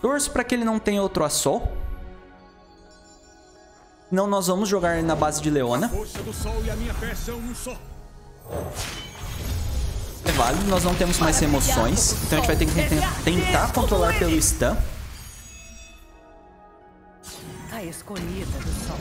Torço para que ele não tenha outro Assol. Não, nós vamos jogar ele na base de Leona. É válido, nós não temos mais remoções. Então a gente vai ter que tentar controlar pelo stun. A escolhida do sol.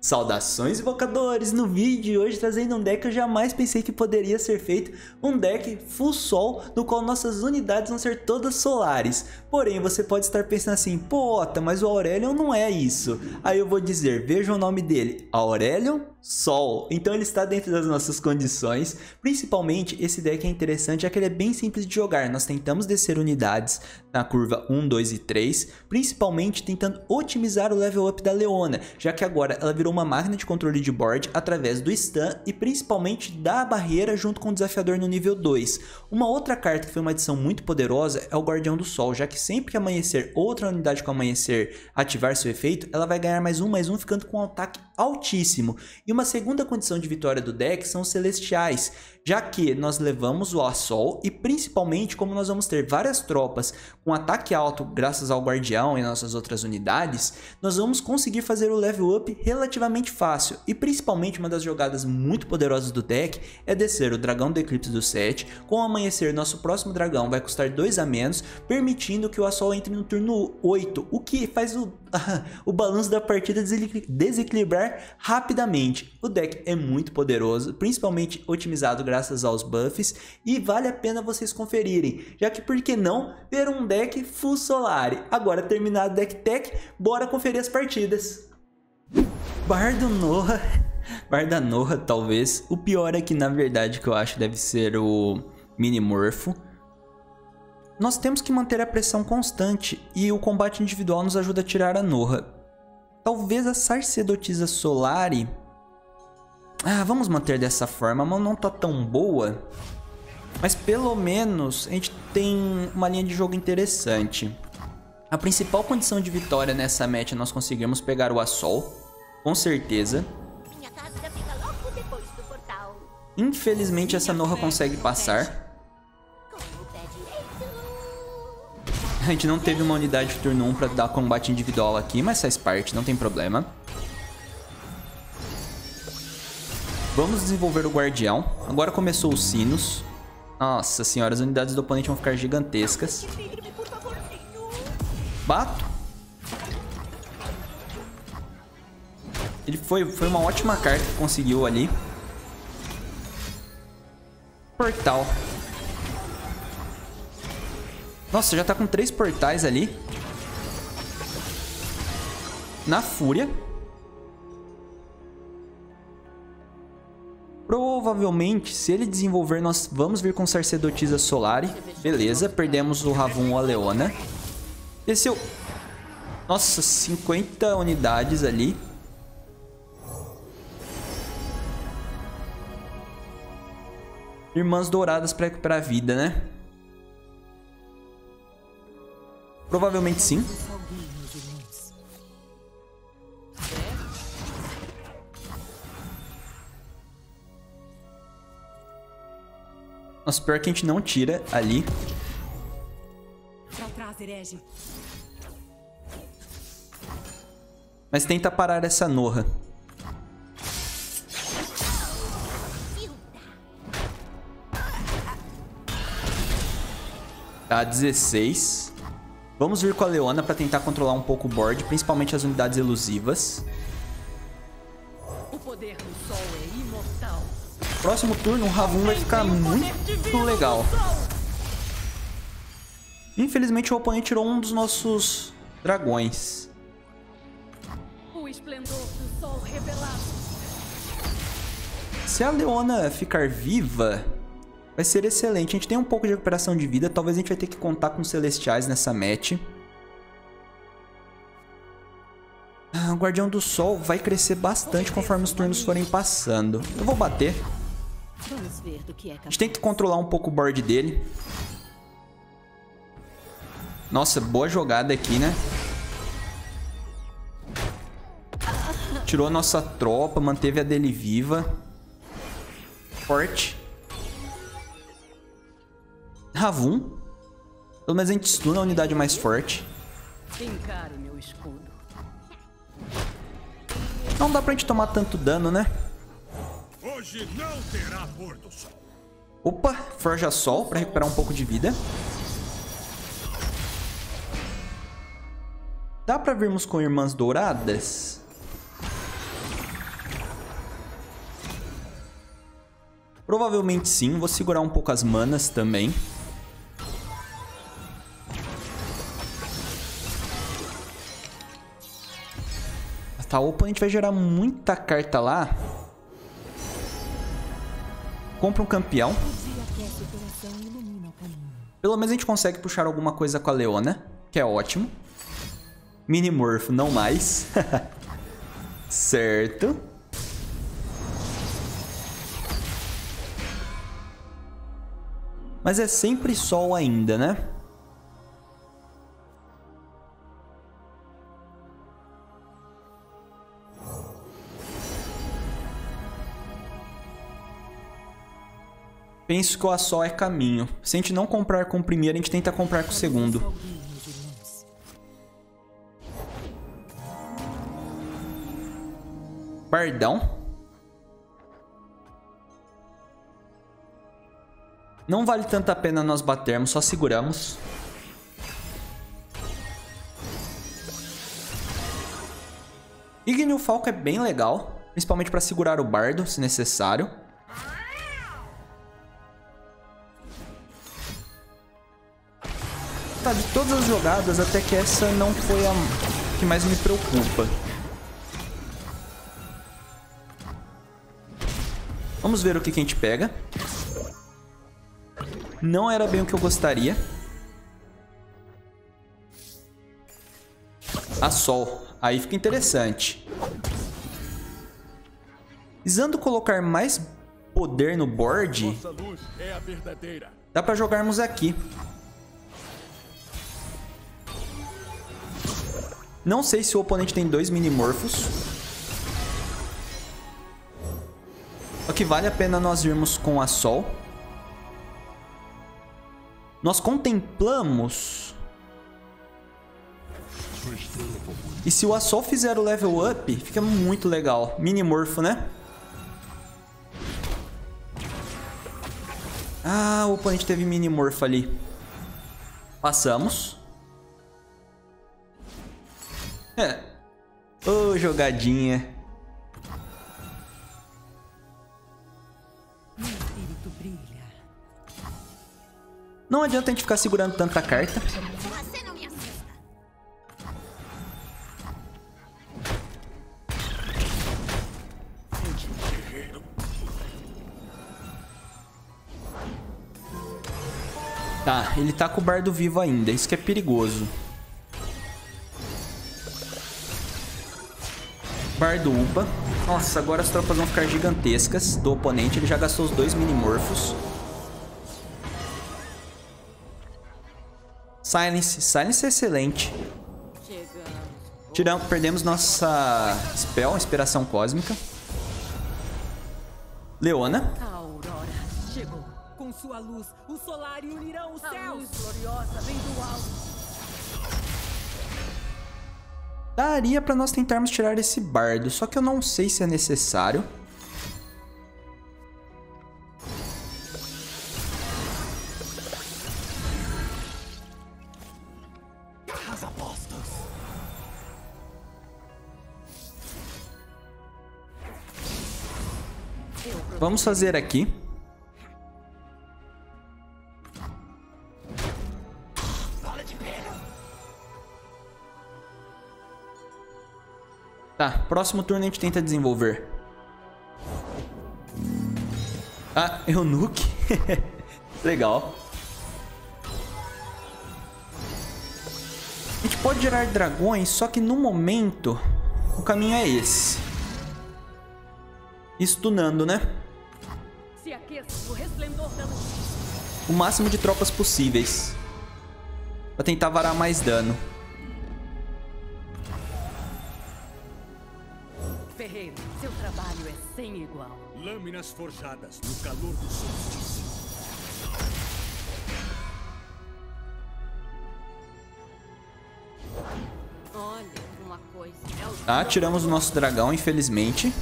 Saudações, invocadores! No vídeo de hoje trazendo um deck que eu jamais pensei que poderia ser feito, um deck full sol, no qual nossas unidades vão ser todas solares. Porém, você pode estar pensando assim, pô, Ota, mas o Aurelion não é isso. Aí eu vou dizer, veja o nome dele, Aurelion Sol. Então ele está dentro das nossas condições. Principalmente, esse deck é interessante, já que ele é bem simples de jogar. Nós tentamos descer unidades na curva 1, 2 e 3, principalmente tentando otimizar o level up da Leona, já que agora ela virou uma máquina de controle de board através do stun e principalmente da barreira junto com o desafiador no nível 2. Uma outra carta que foi uma adição muito poderosa é o Guardião do Sol, já que sempre que amanhecer outra unidade com amanhecer ativar seu efeito, ela vai ganhar mais um, ficando com um ataque altíssimo. E uma segunda condição de vitória do deck são os Celestiais, já que nós levamos o Assol e principalmente como nós vamos ter várias tropas com ataque alto graças ao Guardião e nossas outras unidades, nós vamos conseguir fazer o level up relativamente fácil. E principalmente uma das jogadas muito poderosas do deck é descer o Dragão do Eclipse do 7, com o Amanhecer nosso próximo dragão vai custar 2 a menos, permitindo que o Assol entre no turno 8, o que faz o balanço da partida desequilibrar rapidamente. O deck é muito poderoso, principalmente otimizado graças aos buffs, e vale a pena vocês conferirem, já que por que não ter um deck full Solari. Agora terminado o deck tech, bora conferir as partidas. Bardo Norra, Bardo Norra talvez, o pior é que na verdade que eu acho deve ser o Minimorfo. Nós temos que manter a pressão constante e o combate individual nos ajuda a tirar a Norra. Talvez a Sacerdotisa Solari... Ah, vamos manter dessa forma, mas não tá tão boa. Mas pelo menos a gente tem uma linha de jogo interessante. A principal condição de vitória nessa match é nós conseguirmos pegar o Assol, com certeza. Minha casa fica logo depois do portal. Infelizmente essa Norra consegue passar. A gente não teve uma unidade de turno 1 para dar combate individual aqui, mas faz parte, não tem problema. Vamos desenvolver o Guardião. Agora começou os sinos. Nossa senhora, as unidades do oponente vão ficar gigantescas. Bato. Ele foi uma ótima carta que conseguiu ali. Portal. Nossa, já tá com 3 portais ali. Na fúria. Provavelmente, se ele desenvolver, nós vamos vir com Sacerdotisa Solari. Beleza, perdemos o Ravum ou a Leona. Desceu. Nossa, 50 unidades ali. Irmãs Douradas pra recuperar a vida, né? Provavelmente sim. Nossa, pior que a gente não tira ali. Mas tenta parar essa Norra. Tá, 16. Vamos vir com a Leona para tentar controlar um pouco o board, principalmente as unidades elusivas. O poder do sol é imortal. Próximo turno, o Ravum vai ficar muito legal. Infelizmente, o oponente tirou um dos nossos dragões. O esplendor do sol revelado. Se a Leona ficar viva... vai ser excelente. A gente tem um pouco de recuperação de vida. Talvez a gente vai ter que contar com Celestiais nessa match. O Guardião do Sol vai crescer bastante conforme os turnos forem passando. Eu vou bater. A gente tem que controlar um pouco o board dele. Nossa, boa jogada aqui, né? Tirou a nossa tropa, manteve a dele viva. Forte. Ravum. Pelo menos a gente stuna a unidade mais forte. Encare meu escudo. Não dá pra gente tomar tanto dano, né? Hoje não terá pôr do sol. Opa, Forja Sol pra recuperar um pouco de vida. Dá pra virmos com Irmãs Douradas? Provavelmente sim, vou segurar um pouco as manas também. Tá, opa, a gente vai gerar muita carta lá. Compra um campeão. Pelo menos a gente consegue puxar alguma coisa com a Leona, que é ótimo. Minimorfo, não mais. Certo. Mas é sempre sol ainda, né? Penso que o Assol é caminho. Se a gente não comprar com o primeiro, a gente tenta comprar com o segundo. Bardão. Não vale tanta pena nós batermos, só seguramos. Ignil Falco é bem legal, principalmente para segurar o Bardo, se necessário. Tá, de todas as jogadas, até que essa não foi a que mais me preocupa. Vamos ver o que a gente pega. Não era bem o que eu gostaria. Assol. Aí fica interessante. Visando colocar mais poder no board, dá pra jogarmos aqui. Não sei se o oponente tem dois minimorfos. O que vale a pena nós irmos com a Sol. Nós contemplamos. E se o Assol fizer o level up, fica muito legal. Minimorfo, né? Ah, o oponente teve minimorfo ali. Passamos. É. Ô, jogadinha. Não adianta a gente ficar segurando tanta carta. Você não me assusta. Tá, ele tá com o Bardo vivo ainda, isso que é perigoso. Bardo upa. Nossa, agora as tropas vão ficar gigantescas do oponente, ele já gastou os dois minimorfos. Silence. Silence é excelente. Perdemos nossa spell, inspiração cósmica. Leona. A aurora chegou. Com sua luz, o Solari unirão os céus. Gloriosa vem do alto. Daria para nós tentarmos tirar esse bardo, só que eu não sei se é necessário. Vamos fazer aqui. Tá, próximo turno a gente tenta desenvolver. Ah, é o Nock. Legal. A gente pode gerar dragões, só que no momento o caminho é esse. Stunando, né? O máximo de tropas possíveis pra tentar varar mais dano. Ferreiro, seu trabalho é sem igual. Lâminas forjadas no calor do solstício. Olha uma coisa. Tá, tiramos o nosso dragão, infelizmente.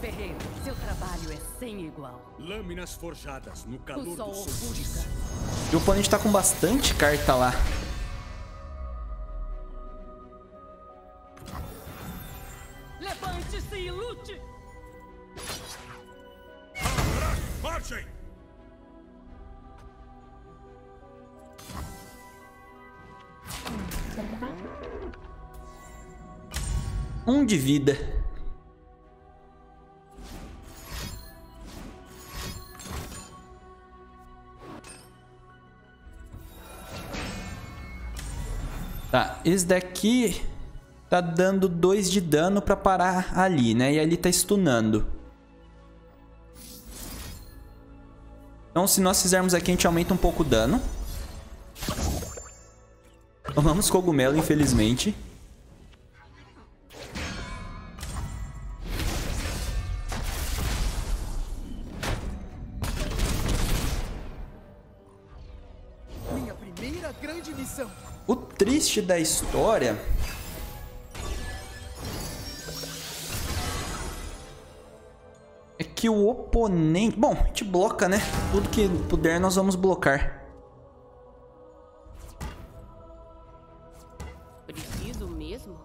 Ferreiro, seu trabalho é sem igual. Lâminas forjadas no calor do sol. E o oponente tá com bastante carta lá. Levante-se e lute. Margem. Um de vida. Tá, esse daqui tá dando 2 de dano pra parar ali, né? E ali tá stunando. Então se nós fizermos aqui, a gente aumenta um pouco o dano. Tomamos cogumelo, infelizmente. O triste da história é que o oponente... Bom, a gente bloca, né? Tudo que puder nós vamos blocar. Preciso mesmo?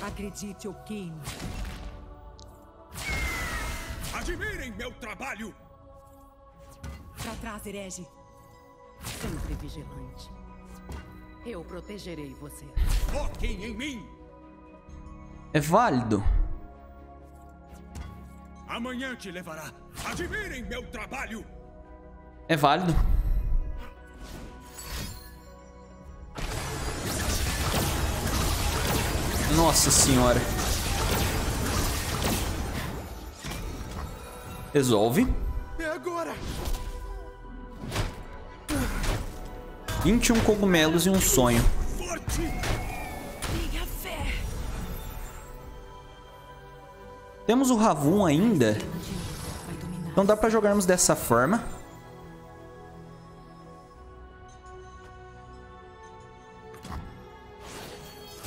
Acredite, o Kim. Admirem meu trabalho! Pra trás, herege. Sempre vigilante. Eu protegerei você. Foquem em mim! É válido. Amanhã te levará. Admirem meu trabalho! É válido. Nossa senhora. Resolve. É agora! 21 cogumelos e um sonho. Temos o Ravum ainda. Então dá pra jogarmos dessa forma.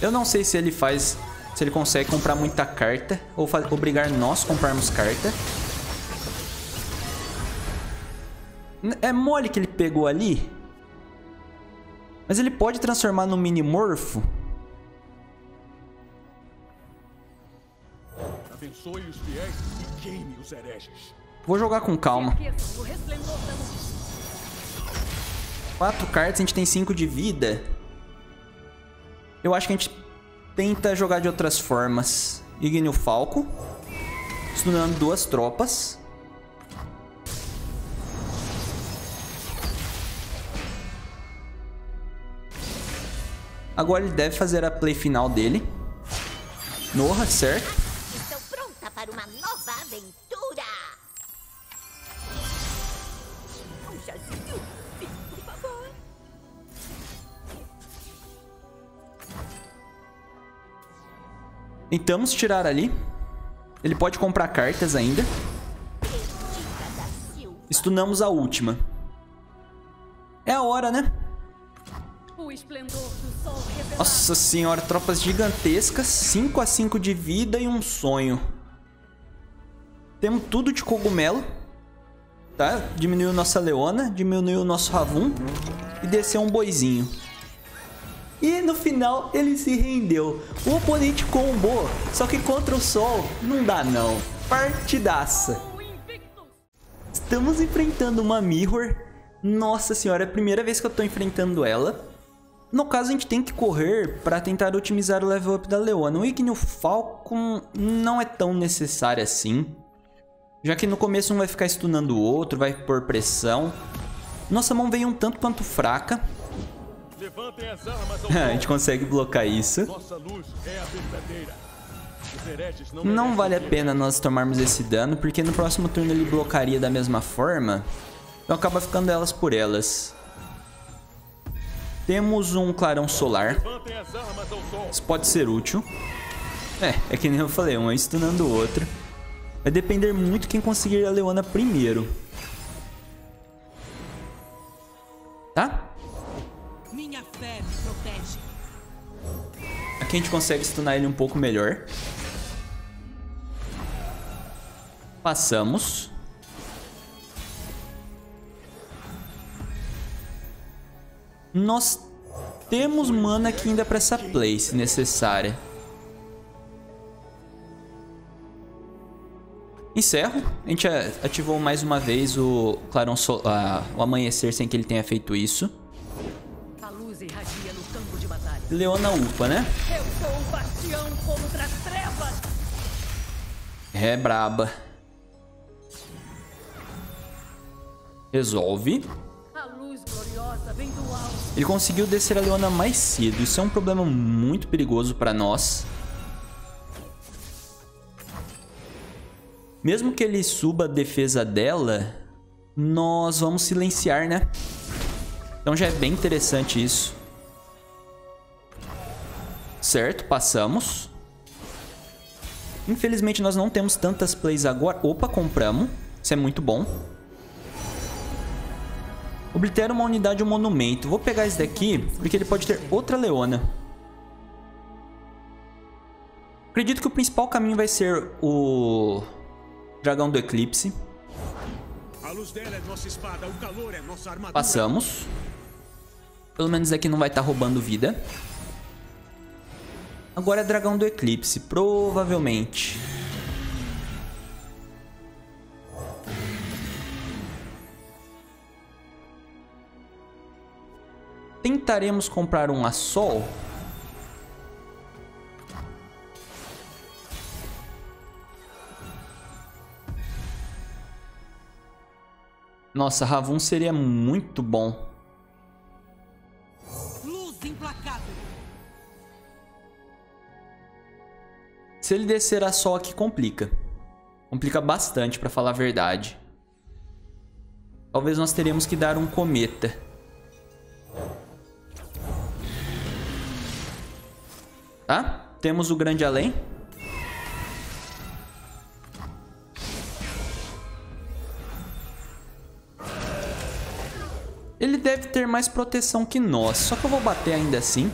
Eu não sei se ele faz... Se ele consegue comprar muita carta ou obrigar nós a comprarmos carta. É mole que ele pegou ali. Mas ele pode transformar no Minimorfo? Abençoe os fiéis e queime os hereges. Vou jogar com calma. 4 cartas, a gente tem 5 de vida. Eu acho que a gente tenta jogar de outras formas. Ignil Falco. Stunando 2 tropas. Agora ele deve fazer a play final dele. Norra, certo? Estou pronta para uma nova aventura. Por favor. Tentamos tirar ali. Ele pode comprar cartas ainda. Stunamos a última. É a hora, né? Nossa senhora, tropas gigantescas, 5 a 5 de vida e um sonho. Temos tudo de cogumelo, tá? Diminuiu nossa Leona, diminuiu o nosso Ravum e desceu um boizinho. E no final ele se rendeu. O oponente combou, só que contra o sol não dá não. Partidaça. Estamos enfrentando uma Mirror. Nossa senhora, é a primeira vez que eu tô enfrentando ela. No caso, a gente tem que correr para tentar otimizar o level up da Leona. O Ignil Falcon não é tão necessário assim, já que no começo um vai ficar stunando o outro, vai pôr pressão. Nossa mão veio um tanto quanto fraca. A gente consegue blocar isso. Nossa luz é a verdadeira. Os hereges não vale a pena nós tomarmos esse dano, porque no próximo turno ele blocaria da mesma forma. Então acaba ficando elas por elas. Temos um Clarão Solar. Isso pode ser útil. É que nem eu falei, um é stunando o outro. Vai depender muito quem conseguir a Leona primeiro. Tá? Minha fé me protege. Aqui a gente consegue stunar ele um pouco melhor. Passamos. Nós temos mana aqui ainda pra essa play, se necessária. Encerro. A gente ativou mais uma vez o Clarão Solar, o Amanhecer, sem que ele tenha feito isso. A luz irradia no campo de batalha. Leona upa, né? Eu sou o bastião contra as trevas. É braba. Resolve. A luz gloriosa vem do alto. Ele conseguiu descer a Leona mais cedo. Isso é um problema muito perigoso pra nós. Mesmo que ele suba a defesa dela, nós vamos silenciar, né? Então já é bem interessante isso. Certo, passamos. Infelizmente nós não temos tantas plays agora. Opa, compramos. Isso é muito bom. Oblitera uma unidade ou um monumento. Vou pegar esse daqui, porque ele pode ter outra Leona. Acredito que o principal caminho vai ser o... Dragão do Eclipse. A luz dela é nossa espada, o calor é nossa armadura. Passamos. Pelo menos aqui não vai estar roubando vida. Agora é Dragão do Eclipse, provavelmente. Tentaremos comprar um Assol. Nossa, Ravum seria muito bom. Luz implacável. Se ele descer a Sol aqui, complica. Complica bastante, pra falar a verdade. Talvez nós teremos que dar um cometa. Tá? Temos o grande além. Ele deve ter mais proteção que nós, só que eu vou bater ainda assim.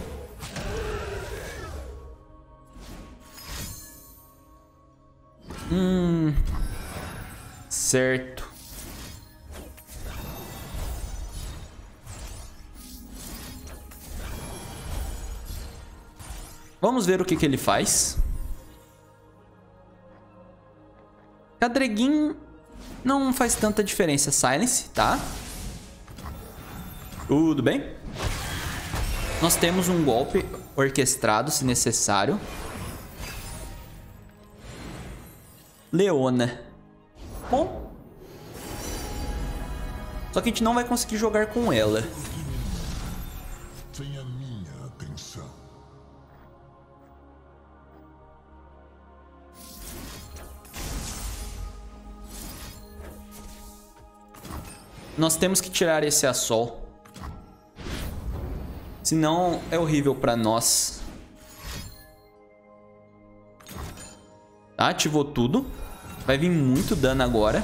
Certo. Vamos ver o que ele faz. Cadreguin não faz tanta diferença. Silence, tá? Tudo bem? Nós temos um golpe orquestrado, se necessário. Leona. Bom. Só que a gente não vai conseguir jogar com ela. Tenha minha atenção. Nós temos que tirar esse Assol. Senão é horrível pra nós. Tá, ativou tudo. Vai vir muito dano agora.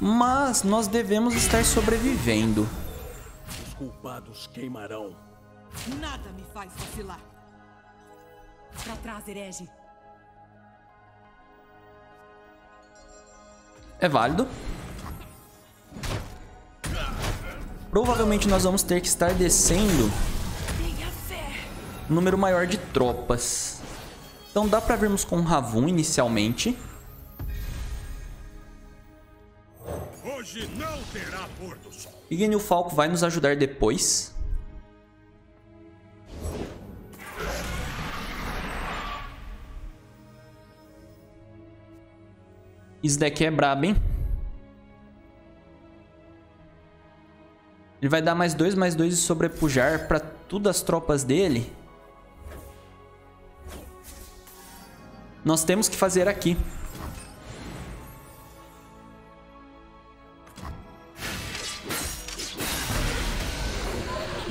Mas nós devemos estar sobrevivendo. Os culpados queimarão. Nada me faz vacilar. Pra trás, herege. É válido. Provavelmente nós vamos ter que estar descendo um número maior de tropas. Então dá pra virmos com o Ravum inicialmente. Hoje não terá pôr do sol. Ignil Falco vai nos ajudar depois. Isso daqui é brabo, hein? Ele vai dar mais dois e sobrepujar pra tudo as tropas dele. Nós temos que fazer aqui.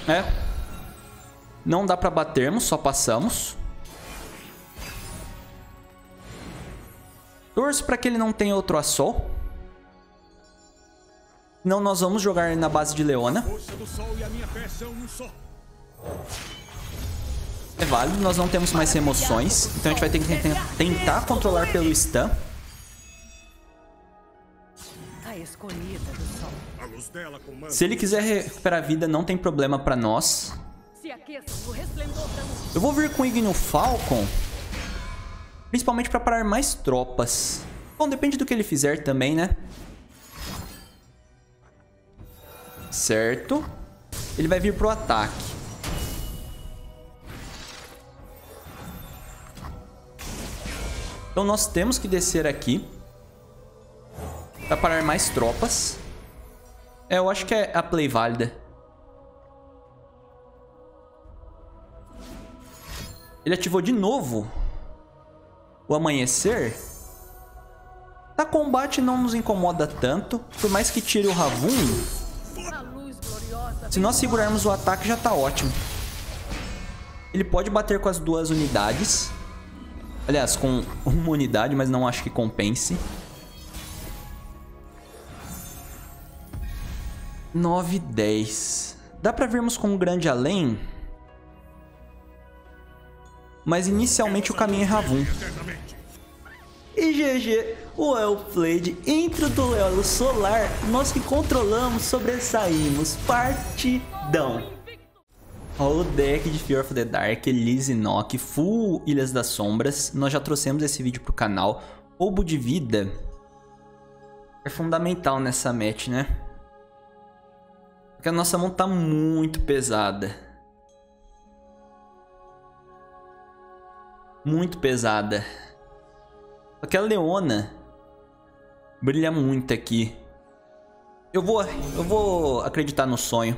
É. Não dá pra batermos, só passamos. Torço pra que ele não tenha outro Assol. Não, nós vamos jogar na base de Leona. É válido, nós não temos mais remoções. Então a gente vai ter que tentar controlar pelo stun. Se ele quiser recuperar a vida, não tem problema pra nós. Eu vou vir com o Ignil Falco, principalmente pra parar mais tropas. Bom, depende do que ele fizer também, né? Certo. Ele vai vir pro ataque. Então nós temos que descer aqui pra parar mais tropas. É, eu acho que é a play válida. Ele ativou de novo o amanhecer. Tá, combate não nos incomoda tanto. Por mais que tire o Ravum, se nós segurarmos o ataque já tá ótimo. Ele pode bater com as duas unidades. Aliás, com uma unidade, mas não acho que compense. 9, 10. Dá pra virmos com um grande além. Mas inicialmente o caminho é Ravum. E GG, o Wellplayed, intro do Clarão Solar, nós que controlamos, sobressaímos, partidão. Olha o deck de Fear of the Dark, Elise, Nock, full Ilhas das Sombras, nós já trouxemos esse vídeo pro canal. Roubo de vida é fundamental nessa match, né? Porque a nossa mão tá muito pesada. Muito pesada. Porque a Leona brilha muito aqui. Eu vou acreditar no sonho.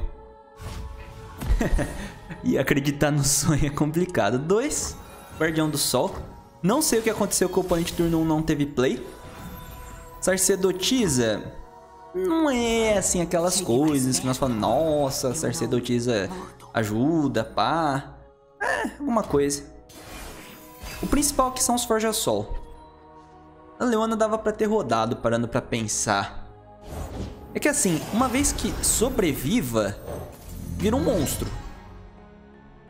E acreditar no sonho é complicado. 2, Guardião do Sol. Não sei o que aconteceu que o oponente turno 1 não teve play. Sacerdotisa não é assim aquelas coisas que nós falamos, nossa, Sacerdotisa ajuda, pá. É, alguma coisa. O principal aqui são os Forja Sol. A Leona dava pra ter rodado, parando pra pensar. É que assim, uma vez que sobreviva, vira um monstro.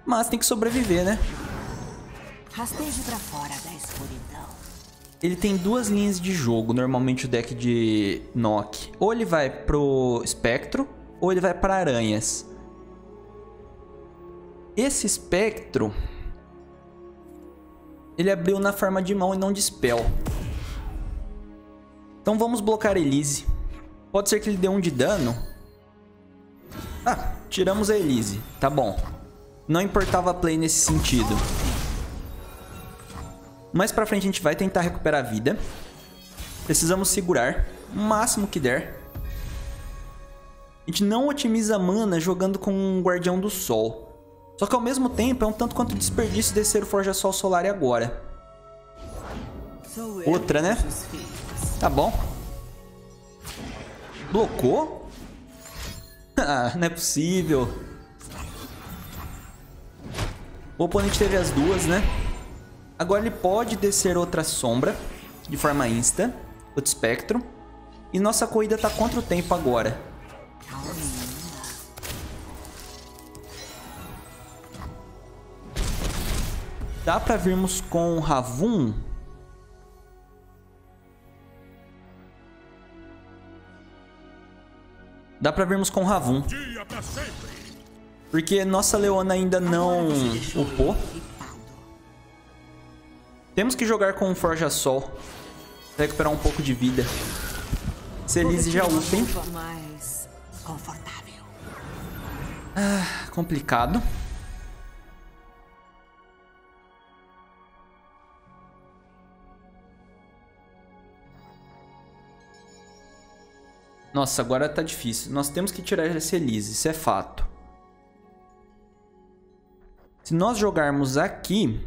Mas tem que sobreviver, né? Ele tem duas linhas de jogo, normalmente o deck de Nock. Ou ele vai pro Espectro, ou ele vai pra Aranhas. Esse Espectro, ele abriu na forma de mão e não de spell. Então vamos blocar Elise. Pode ser que ele dê um de dano. Ah, tiramos a Elise. Tá bom. Não importava a play nesse sentido. Mais pra frente a gente vai tentar recuperar a vida. Precisamos segurar o máximo que der. A gente não otimiza mana jogando com um Guardião do Sol. Só que ao mesmo tempo é um tanto quanto desperdício descer o Forja Sol Solari agora. Outra, né? Tá bom. Blocou? Ah, não é possível. O oponente teve as duas, né? Agora ele pode descer outra sombra de forma insta, outro espectro. E nossa corrida tá contra o tempo agora. Dá pra virmos com o Ravum? Dá pra virmos com o Ravum. Porque nossa Leona ainda não upou. Temos que jogar com o Forja Sol. Recuperar um pouco de vida. Se Elise já upa, hein? Ah, complicado. Nossa, agora tá difícil. Nós temos que tirar essa Elise, isso é fato. Se nós jogarmos aqui,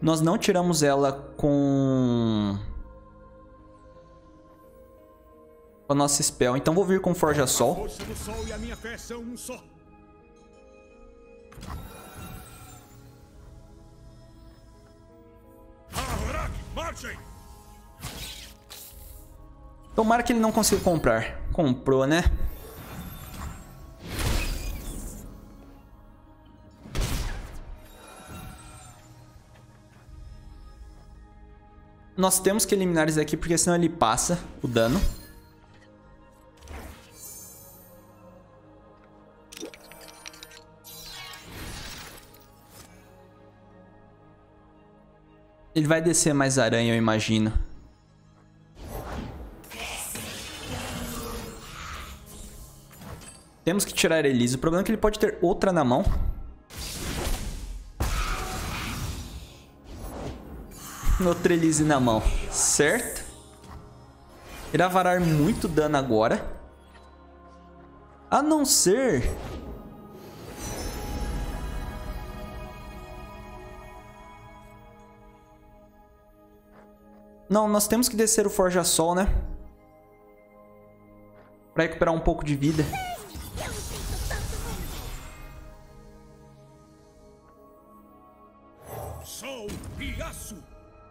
nós não tiramos ela com com a nossa spell. Então vou vir com Forja Sol. A força do sol e a minha fé são um só. Tomara que ele não consiga comprar. Comprou, né? Nós temos que eliminar isso daqui, porque senão ele passa o dano. Ele vai descer mais aranha, eu imagino. Temos que tirar Elise. O problema é que ele pode ter outra na mão. Outra Elise na mão, certo? Irá varar muito dano agora. A não ser... Não, nós temos que descer o Forja Sol, né? Pra recuperar um pouco de vida.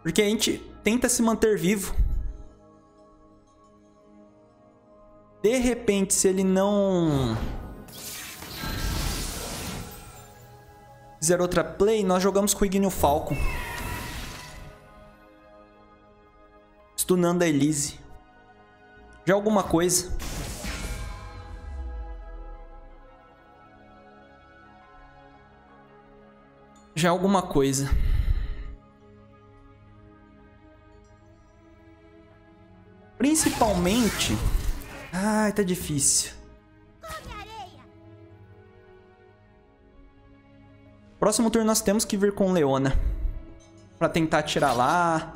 Porque a gente tenta se manter vivo. De repente, se ele não fizer outra play, nós jogamos com o Ignil Falco, stunando a Elise. Já alguma coisa. Já alguma coisa. Principalmente... Ai, tá difícil. Próximo turno nós temos que vir com Leona. Pra tentar tirar lá.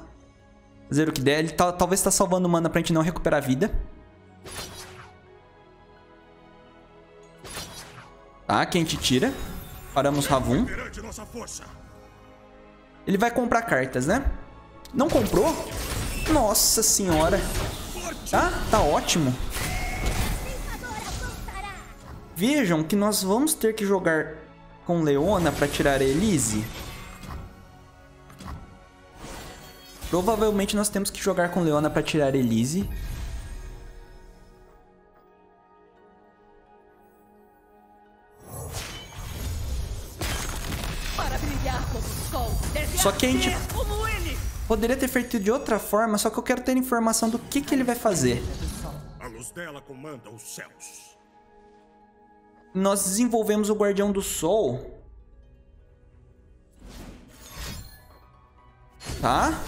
Fazer o que der. Ele talvez tá salvando mana pra gente não recuperar a vida. Tá, que a gente tira. Paramos Ravum. Ele vai comprar cartas, né? Não comprou? Nossa senhora. Tá, tá ótimo. Vejam que nós vamos ter que jogar com Leona para tirar a Elise. Provavelmente nós temos que jogar com Leona para tirar a Elise. Só que a gente... Poderia ter feito de outra forma, só que eu quero ter informação do que ele vai fazer. A luz dela comanda os céus. Nós desenvolvemos o Guardião do Sol. Tá?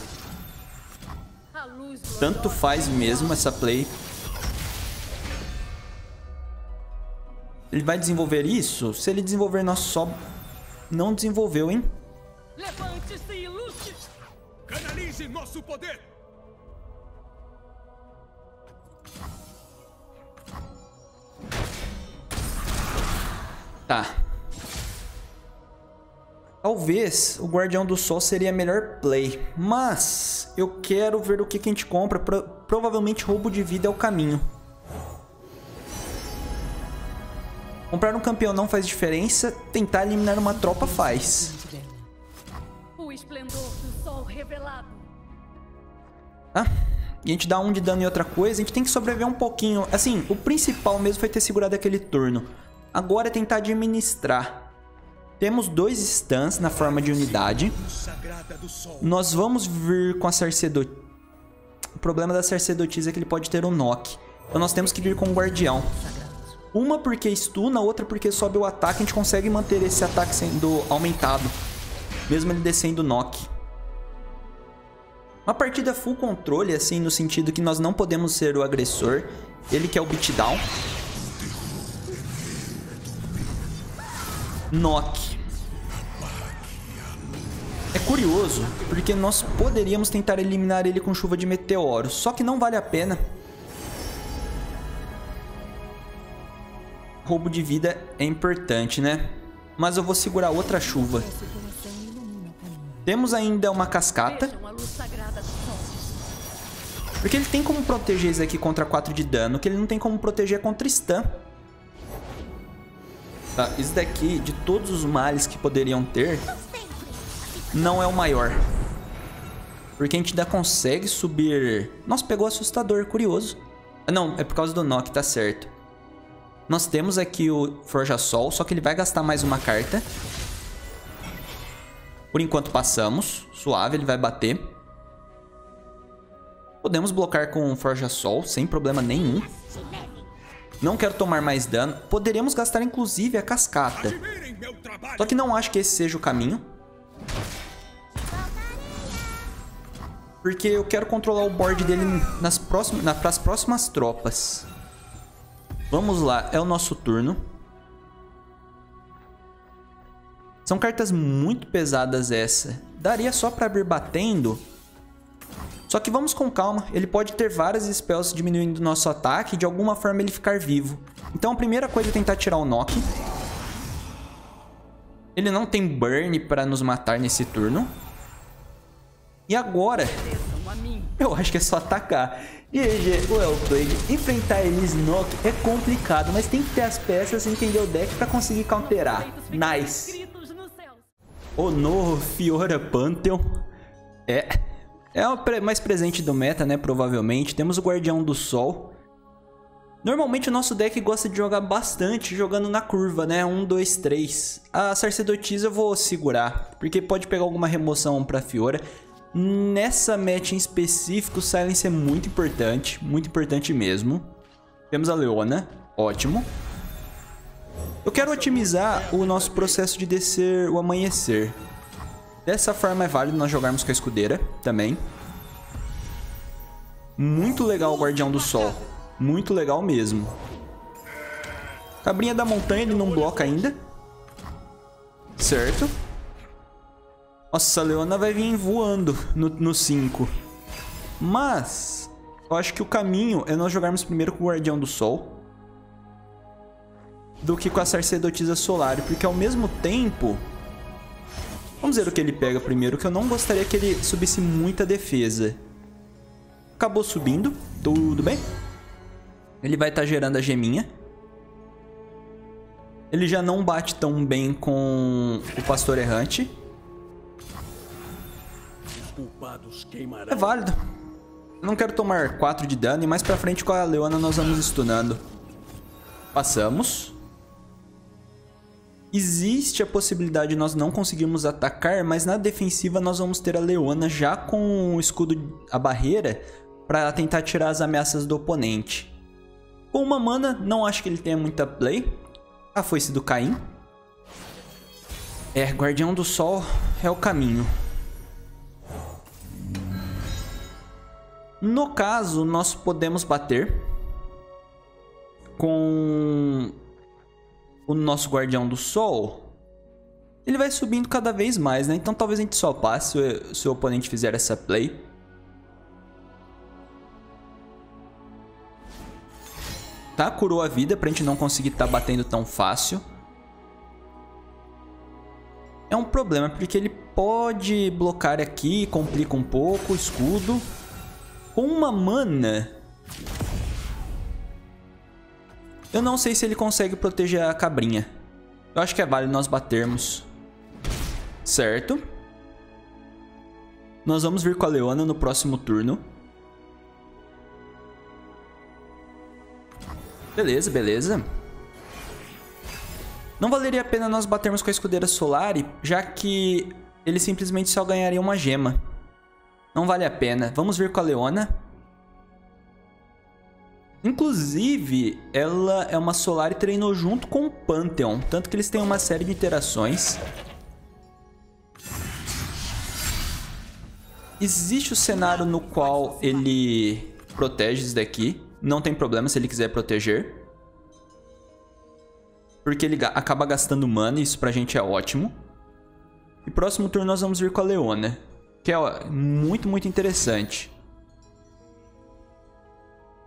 Tanto faz mesmo essa play. Ele vai desenvolver isso? Se ele desenvolver, nós só... Não desenvolveu, hein? Levante-se e lute. Canalize nosso poder. Tá. Talvez o Guardião do Sol seria a melhor play, mas eu quero ver o que a gente compra. Provavelmente roubo de vida é o caminho. Comprar um campeão não faz diferença. Tentar eliminar uma tropa faz. O esplendor do sol revelado. Tá? E a gente dá um de dano e outra coisa. A gente tem que sobreviver um pouquinho. Assim, o principal mesmo foi ter segurado aquele turno. Agora é tentar administrar. Temos dois stuns na forma de unidade. Nós vamos vir com a sacerdotisa. O problema da sacerdotisa é que ele pode ter um Nock. Então nós temos que vir com o guardião. Uma porque stuna, outra porque sobe o ataque. A gente consegue manter esse ataque sendo aumentado. Mesmo ele descendo o Nock. Uma partida full controle, assim, no sentido que nós não podemos ser o agressor. Ele que é o beatdown. Nock. É curioso, porque nós poderíamos tentar eliminar ele com chuva de meteoro. Só que não vale a pena. Roubo de vida é importante, né? Mas eu vou segurar outra chuva. Temos ainda uma cascata. Porque ele tem como proteger isso aqui contra 4 de dano, que ele não tem como proteger contra stun. Tá, isso daqui, de todos os males que poderiam ter, não é o maior. Porque a gente ainda consegue subir... Nossa, pegou assustador, curioso. Não, é por causa do Nock, tá certo. Nós temos aqui o Forja Sol, só que ele vai gastar mais uma carta. Por enquanto passamos. Suave, ele vai bater. Podemos blocar com o Forja Sol, sem problema nenhum. Não quero tomar mais dano. Poderíamos gastar inclusive a cascata. Só que não acho que esse seja o caminho. Porque eu quero controlar o board dele pras próximas tropas. Vamos lá, é o nosso turno. São cartas muito pesadas essa. Daria só pra abrir batendo. Só que vamos com calma. Ele pode ter várias spells diminuindo o nosso ataque e de alguma forma ele ficar vivo. Então a primeira coisa é tentar tirar o Nock. Ele não tem burn pra nos matar nesse turno. E agora... eu acho que é só atacar. GG, o Elblade. Enfrentar eles Nock é complicado, mas tem que ter as peças e entender o deck pra conseguir counterar. Nice. O Norra, Fiora, Pantheon. É o mais presente do meta, né? Provavelmente. Temos o Guardião do Sol. Normalmente o nosso deck gosta de jogar bastante jogando na curva, né? 1, 2, 3. A Sacerdotisa eu vou segurar, porque pode pegar alguma remoção pra Fiora. Nessa match em específico, o silence é muito importante mesmo. Temos a Leona, ótimo. Eu quero otimizar o nosso processo de descer o Amanhecer. Dessa forma é válido nós jogarmos com a Escudeira também. Muito legal o Guardião do Sol, muito legal mesmo. Cabrinha da Montanha ele não bloca ainda. Certo. Nossa, a Leona vai vir voando no 5. Mas eu acho que o caminho é nós jogarmos primeiro com o Guardião do Sol do que com a Sacerdotisa Solari, porque ao mesmo tempo... vamos ver o que ele pega primeiro, que eu não gostaria que ele subisse muita defesa. Acabou subindo, tudo bem. Ele vai estar gerando a geminha. Ele já não bate tão bem com o Pastor Errante. É válido. Eu não quero tomar 4 de dano. E mais pra frente com a Leona nós vamos stunando. Passamos. Existe a possibilidade de nós não conseguirmos atacar, mas na defensiva nós vamos ter a Leona já com o escudo, a barreira, pra tentar tirar as ameaças do oponente. Com uma mana, não acho que ele tenha muita play. A Foice do Caim. Guardião do Sol é o caminho. No caso, nós podemos bater com o nosso Guardião do Sol. Ele vai subindo cada vez mais, né? Então talvez a gente só passe se o oponente fizer essa play. Tá, curou a vida pra gente não conseguir tá batendo tão fácil. É um problema, porque ele pode blocar aqui, complica um pouco o escudo. Com uma mana, eu não sei se ele consegue proteger a cabrinha. Eu acho que é válido nós batermos. Certo. Nós vamos vir com a Leona no próximo turno. Beleza, beleza. Não valeria a pena nós batermos com a Escudeira Solari, já que ele simplesmente só ganharia uma gema. Não vale a pena. Vamos vir com a Leona. Inclusive, ela é uma Solar e treinou junto com o Pantheon. Tanto que eles têm uma série de interações. Existe o cenário no qual ele protege isso daqui. Não tem problema se ele quiser proteger. Porque ele acaba gastando mana e isso pra gente é ótimo. E próximo turno nós vamos vir com a Leona. Que é muito, muito interessante.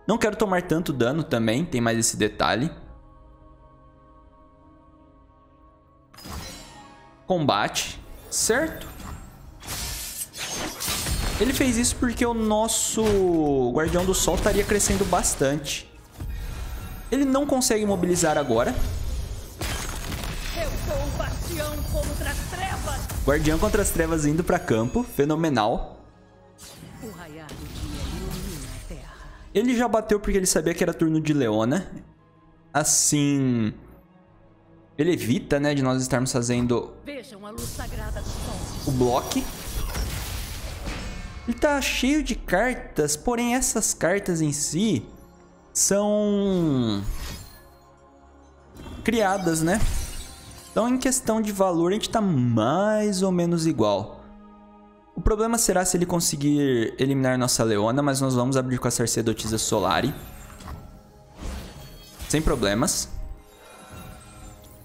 Não quero tomar tanto dano também. Tem mais esse detalhe. Combate. Certo. Ele fez isso porque o nosso Guardião do Sol estaria crescendo bastante. Ele não consegue mobilizar agora. Eu sou o Guardião contra as Trevas. Guardião contra as Trevas indo para campo. Fenomenal. O raiar do dia ilumina a terra. Ele já bateu porque ele sabia que era turno de Leona. Assim, ele evita, né, de nós estarmos fazendo o bloco. Ele tá cheio de cartas, porém essas cartas em si são criadas, né? Então, em questão de valor, a gente tá mais ou menos igual. O problema será se ele conseguir eliminar nossa Leona, mas nós vamos abrir com a Sacerdotisa Solari. Sem problemas.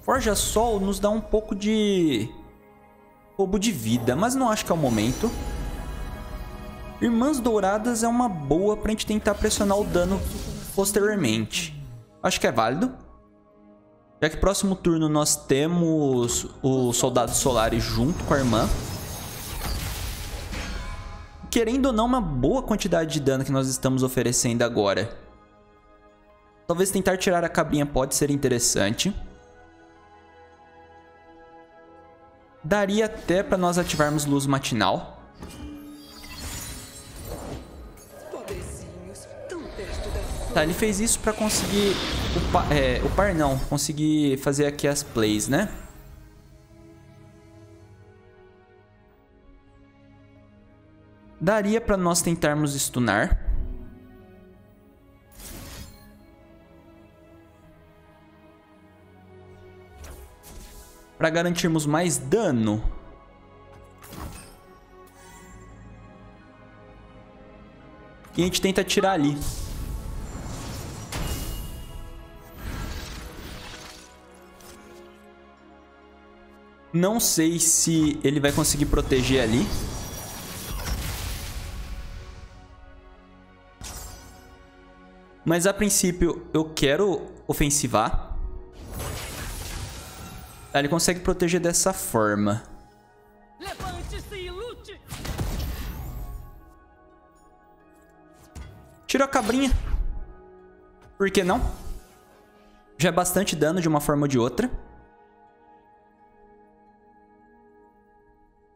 Forja Sol nos dá um pouco de roubo de vida, mas não acho que é o momento. Irmãs Douradas é uma boa pra gente tentar pressionar o dano posteriormente. Acho que é válido. Já que próximo turno nós temos o Soldado Solari junto com a irmã. Querendo ou não, uma boa quantidade de dano que nós estamos oferecendo agora. Talvez tentar tirar a cabrinha pode ser interessante. Daria até pra nós ativarmos Luz Matinal. Tá, ele fez isso pra conseguir upar, conseguir fazer aqui as plays, né? Daria pra nós tentarmos stunar. Pra garantirmos mais dano. E a gente tenta tirar ali. Não sei se ele vai conseguir proteger ali. Mas a princípio eu quero ofensivar. Ah, ele consegue proteger dessa forma. Levante-se e lute. Tira a cabrinha. Por que não? Já é bastante dano de uma forma ou de outra.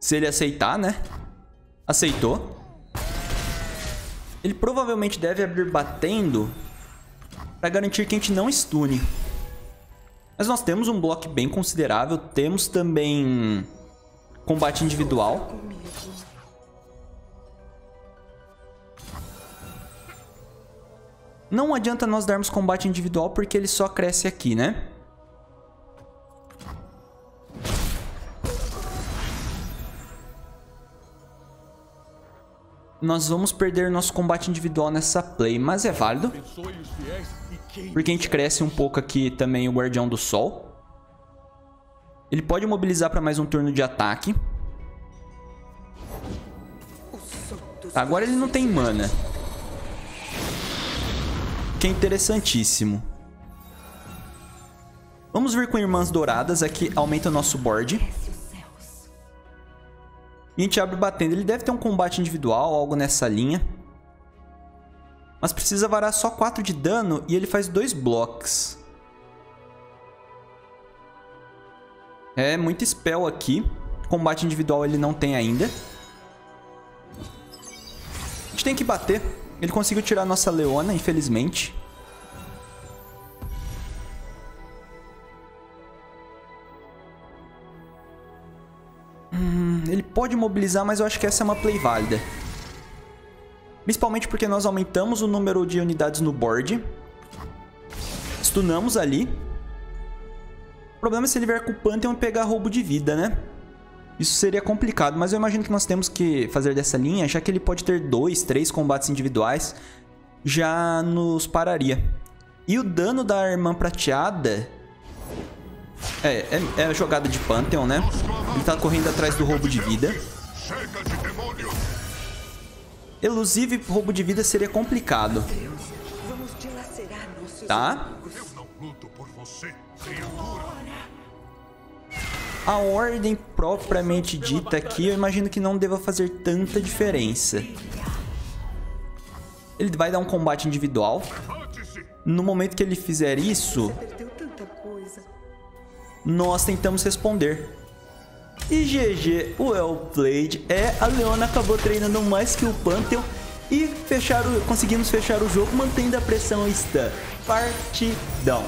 Se ele aceitar, né? Aceitou. Ele provavelmente deve abrir batendo pra garantir que a gente não stune. Mas nós temos um bloco bem considerável. Temos também combate individual. Não adianta nós darmos combate individual porque ele só cresce aqui, né? Nós vamos perder nosso combate individual nessa play, mas é válido. Porque a gente cresce um pouco aqui também o Guardião do Sol. Ele pode mobilizar para mais um turno de ataque. Agora ele não tem mana. Que é interessantíssimo. Vamos vir com Irmãs Douradas. Aqui aumenta o nosso board. E a gente abre batendo. Ele deve ter um combate individual, algo nessa linha. Mas precisa varar só 4 de dano e ele faz 2 blocos. É, muito spell aqui. Combate individual ele não tem ainda. A gente tem que bater. Ele conseguiu tirar a nossa Leona, infelizmente. Ele pode mobilizar, mas eu acho que essa é uma play válida. Principalmente porque nós aumentamos o número de unidades no board. Stunamos ali. O problema é se ele vier com o Pantheon e pegar roubo de vida, né? Isso seria complicado, mas eu imagino que nós temos que fazer dessa linha, já que ele pode ter 2, 3 combates individuais. Já nos pararia. E o dano da Irmã Prateada... É a jogada de Pantheon, né? Ele tá correndo atrás do roubo de vida. Elusive, roubo de vida seria complicado. Tá? A ordem propriamente dita aqui, eu imagino que não deva fazer tanta diferença. Ele vai dar um combate individual. No momento que ele fizer isso, nós tentamos responder. E GG, well played. É, a Leona acabou treinando mais que o Pantheon e conseguimos fechar o jogo mantendo a pressão. Está partidão.